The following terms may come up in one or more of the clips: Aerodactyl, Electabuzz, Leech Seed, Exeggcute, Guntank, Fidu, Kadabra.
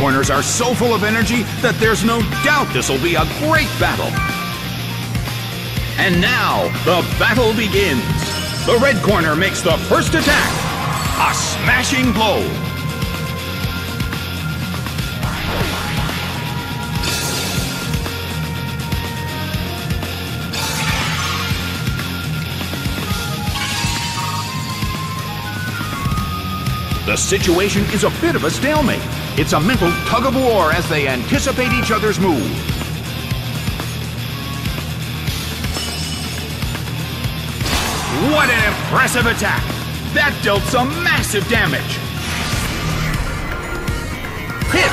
Corners are so full of energy that there's no doubt this will be a great battle. And now, the battle begins. The red corner makes the first attack. A smashing blow. The situation is a bit of a stalemate. It's a mental tug-of-war as they anticipate each other's move. What an impressive attack! That dealt some massive damage! Hit!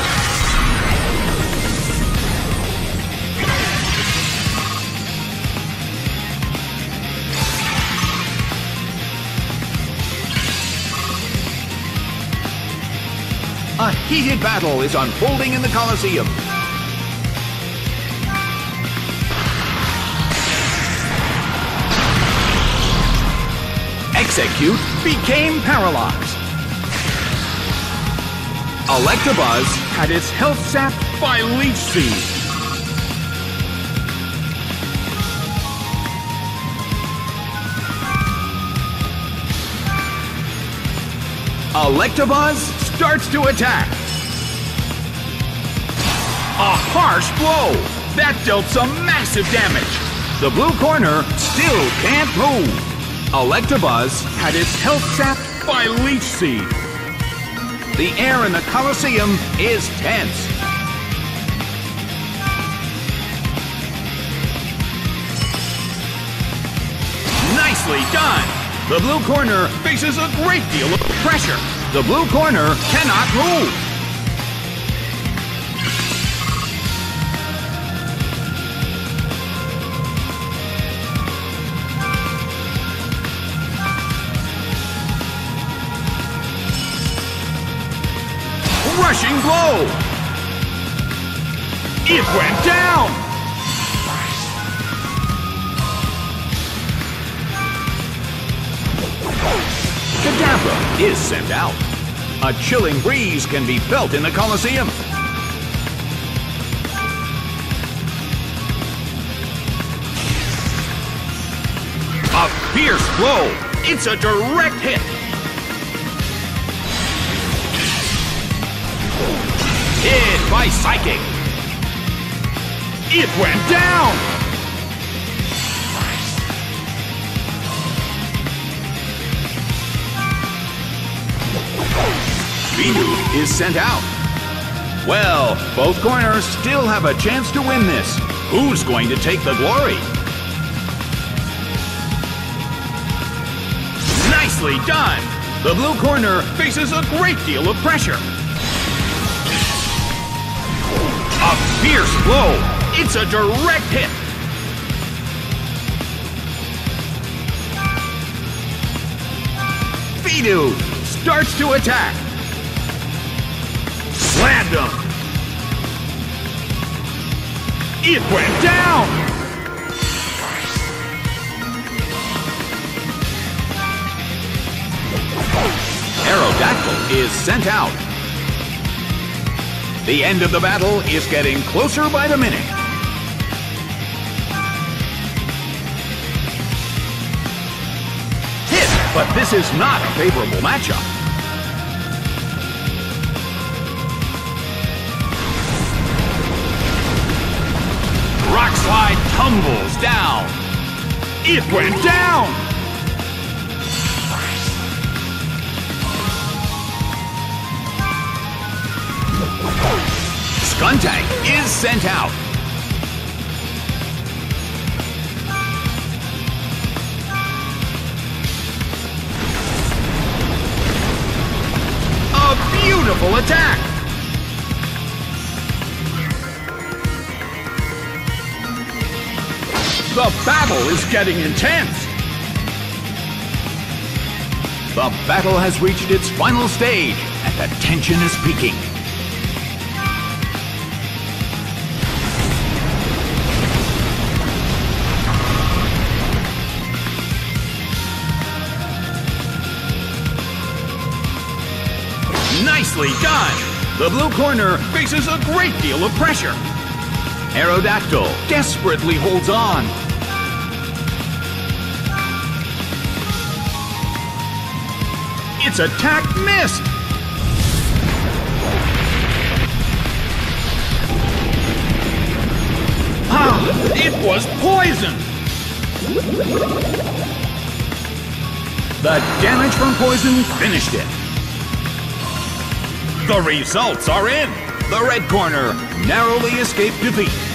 A heated battle is unfolding in the Colosseum. Exeggcute became paralyzed. Electabuzz had its health sapped by Leech Seed. Electabuzz starts to attack. A harsh blow. That dealt some massive damage. The blue corner still can't move. Electabuzz had its health sapped by Leech Seed. The air in the Colosseum is tense. Nicely done. The blue corner faces a great deal of pressure. The blue corner cannot move. Rushing blow. It went down. Kadabra is sent out. A chilling breeze can be felt in the Colosseum. A fierce blow. It's a direct hit. Hit by Psychic. It went down. Fidu is sent out. Well, both corners still have a chance to win this. Who's going to take the glory? Nicely done! The blue corner faces a great deal of pressure. A fierce blow. It's a direct hit. Fidu starts to attack. Slammed him. It went down. Aerodactyl is sent out. The end of the battle is getting closer by the minute. Hit, but this is not a favorable matchup. Slide tumbles down. It went down. Guntank is sent out. A beautiful attack. The battle is getting intense! The battle has reached its final stage, and the tension is peaking. Nicely done! The blue corner faces a great deal of pressure. Aerodactyl desperately holds on. Its attack missed. Ah, it was poisoned. The damage from poison finished it. The results are in. The red corner narrowly escaped defeat.